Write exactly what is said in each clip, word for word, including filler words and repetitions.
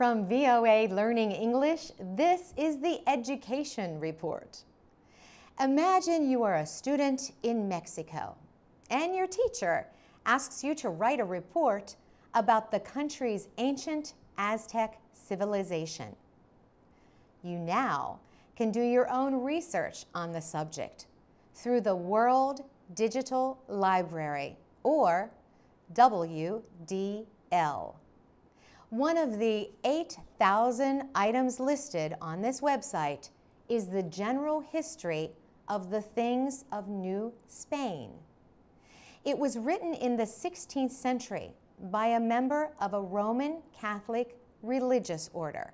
From V O A Learning English, this is the Education Report. Imagine you are a student in Mexico, and your teacher asks you to write a report about the country's ancient Aztec civilization. You now can do your own research on the subject through the World Digital Library, or W D L. One of the eight thousand items listed on this website is the General History of the Things of New Spain. It was written in the sixteenth century by a member of a Roman Catholic religious order.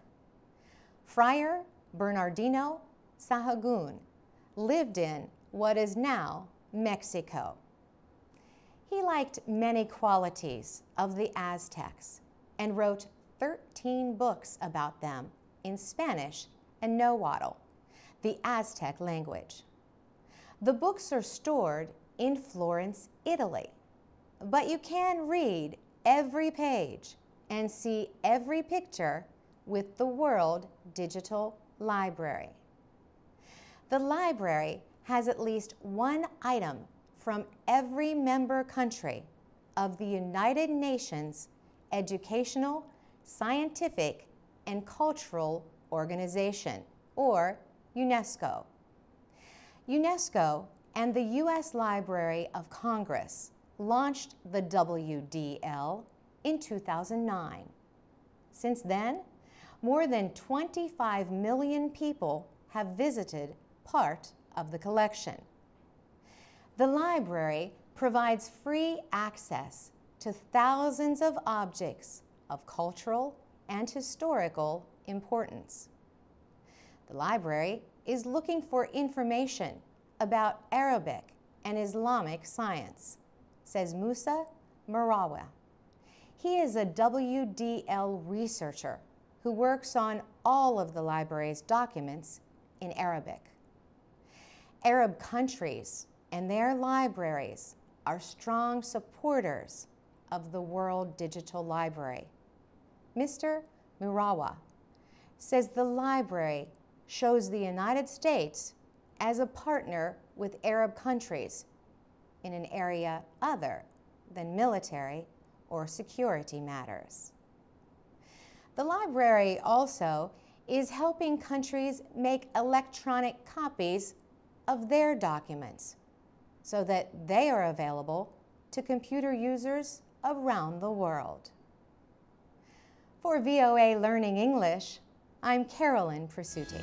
Friar Bernardino Sahagún lived in what is now Mexico. He liked many qualities of the Aztecs and wrote thirteen books about them in Spanish and Nahuatl, the Aztec language. The books are stored in Florence, Italy, but you can read every page and see every picture with the World Digital Library. The library has at least one item from every member country of the United Nations Educational, Scientific, and Cultural Organization, or UNESCO. UNESCO and the U S Library of Congress launched the W D L in two thousand nine. Since then, more than twenty-five million people have visited part of the collection. The library provides free access to thousands of objects of cultural and historical importance. The library is looking for information about Arabic and Islamic science, says Musa Murawih. He is a W D L researcher who works on all of the library's documents in Arabic. Arab countries and their libraries are strong supporters of the World Digital Library. Mister Murawih says the library shows the United States as a partner with Arab countries in an area other than military or security matters. The library also is helping countries make electronic copies of their documents so that they are available to computer users around the world. For V O A Learning English, I'm Carolyn Presutti.